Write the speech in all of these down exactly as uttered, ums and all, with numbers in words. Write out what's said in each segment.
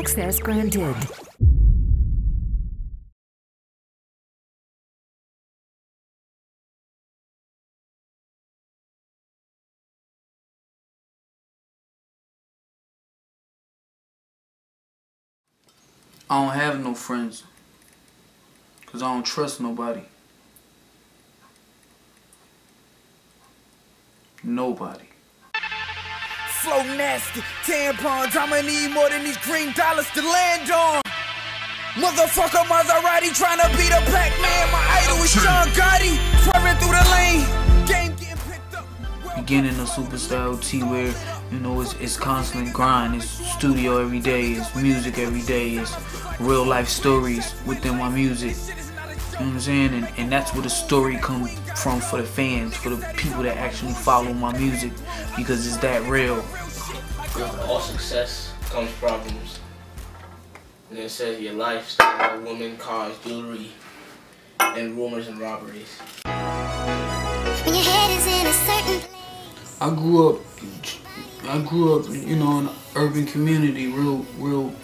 Access granted. I don't have no friends, 'cause I don't trust nobody. Nobody. Flow nasty, tampons, I'ma need more than these green dollars to land on. Motherfucker Maserati tryna beat a black man, my idol is Sean Garty, swerving through the lane, game getting picked up. Beginning the Superstyle T where, you know, it's, it's constant grind, it's studio every day, it's music every day, it's real life stories within my music. You know what I'm saying? And, and that's where the story comes from for the fans, for the people that actually follow my music, because it's that real. All success comes problems. And it says your lifestyle, women, cars, jewelry, and rumors and robberies. When your head is in a certain place. I grew up, I grew up, you know, in an urban community, real, real.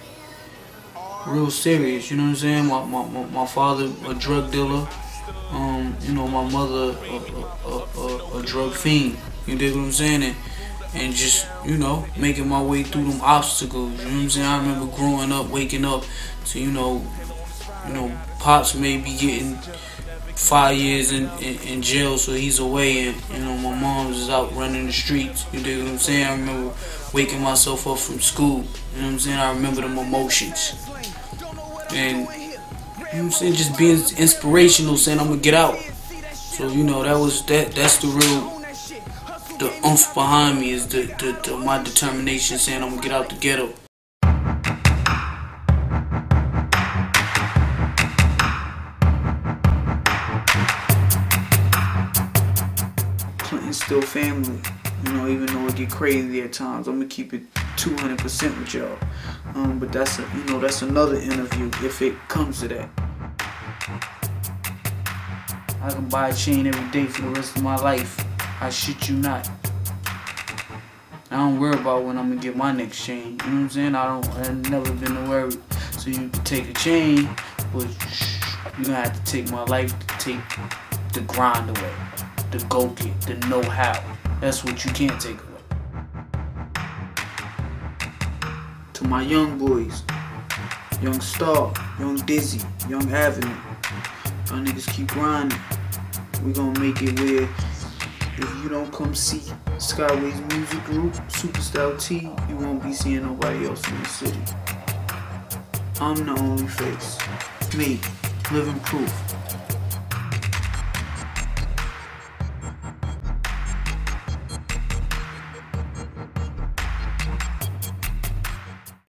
real serious, you know what I'm saying? My, my, my, my father, a drug dealer, um, you know, my mother, a, a, a, a drug fiend, you dig what I'm saying? And, and just, you know, making my way through them obstacles, you know what I'm saying? I remember growing up, waking up to, you know, you know, Pops maybe getting five years in, in, in jail, so he's away, and, you know, my mom's is out running the streets, you dig what I'm saying? I remember waking myself up from school, you know what I'm saying? I remember them emotions. And, you know what I'm saying, just being inspirational, saying I'm gonna get out. So, you know, that was, that, that's the real, the oomph behind me is the, the, the my determination saying I'm gonna get out the ghetto. Clinton's still family, you know, even though it get crazy at times. I'm gonna keep it two hundred percent with y'all. Um, but that's a, you know, that's another interview if it comes to that. I can buy a chain every day for the rest of my life. I shit you not. I don't worry about when I'm gonna get my next chain. You know what I'm saying? I don't. I've never been a worry. So you can take a chain, but you gonna have to take my life, to take the grind away, the go get, the know how. That's what you can't take away. To my young boys, Young Star, Young Dizzy, Young Avenue, y'all niggas keep grinding. We gonna make it where if you don't come see Skyways Music Group, Superstyle T, you won't be seeing nobody else in the city. I'm the only face, me, living proof.